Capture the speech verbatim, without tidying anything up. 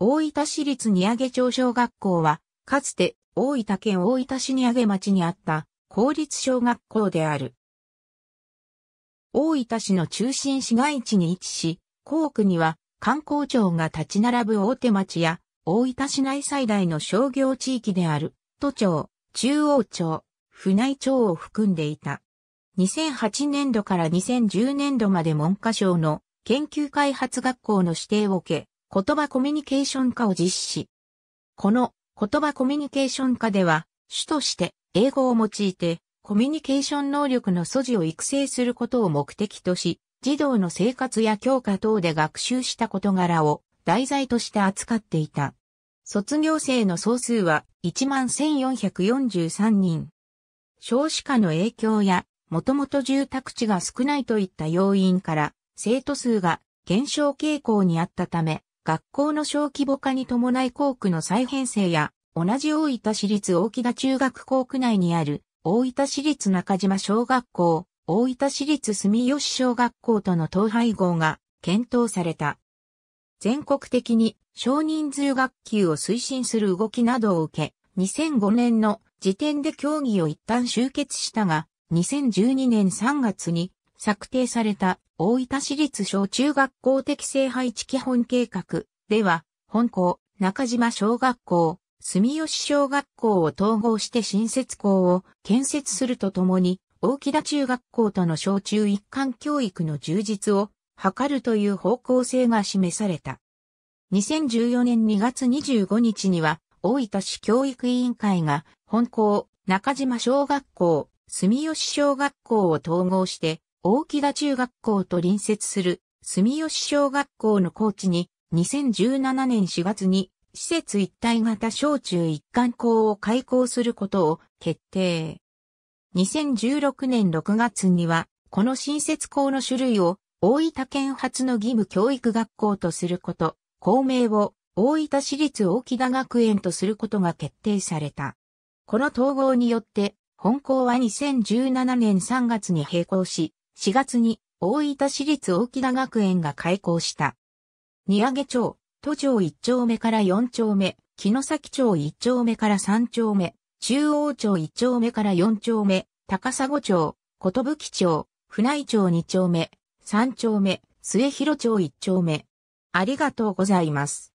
大分市立荷揚町小学校は、かつて大分県大分市荷揚町にあった公立小学校である。大分市の中心市街地に位置し、校区には官公庁が立ち並ぶ大手町や大分市内最大の商業地域である都庁、中央町、府内町を含んでいた。にせんはちねんどからにせんじゅうねんどまで文科省の研究開発学校の指定を受け、言葉コミュニケーション科を実施。この言葉コミュニケーション科では、主として英語を用いてコミュニケーション能力の素地を育成することを目的とし、児童の生活や教科等で学習した事柄を題材として扱っていた。卒業生の総数はいちまんせんよんひゃくよんじゅうさんにん。少子化の影響や、もともと住宅地が少ないといった要因から、生徒数が減少傾向にあったため、学校の小規模化に伴い校区の再編成や、同じ大分市立大木田中学校区内にある、大分市立中島小学校、大分市立住吉小学校との統廃合が検討された。全国的に少人数学級を推進する動きなどを受け、にせんごねんの時点で協議を一旦終結したが、にせんじゅうにねんさんがつに策定された大分市立小中学校適正配置基本計画では、本校、中島小学校、住吉小学校を統合して新設校を建設するとともに、大木田中学校との小中一貫教育の充実を図るという方向性が示された。にせんじゅうよねんにがつにじゅうごにちには、大分市教育委員会が、本校、中島小学校、住吉小学校を統合して、大木田中学校と隣接する住吉小学校の校地ににせんじゅうななねんしがつに施設一体型小中一貫校を開校することを決定。にせんじゅうろくねんろくがつにはこの新設校の種類を大分県初の義務教育学校とすること、校名を大分市立大木田学園とすることが決定された。この統合によって本校はにせんじゅうななねんさんがつに閉校し、しがつに大分市立大木田学園が開校した。荷揚町、都庁いっちょうめからよんちょうめ、城崎町いっちょうめからさんちょうめ、中央町いっちょうめからよんちょうめ、高砂町、寿町、府内町にちょうめ、さんちょうめ、末広町いっちょうめ。ありがとうございます。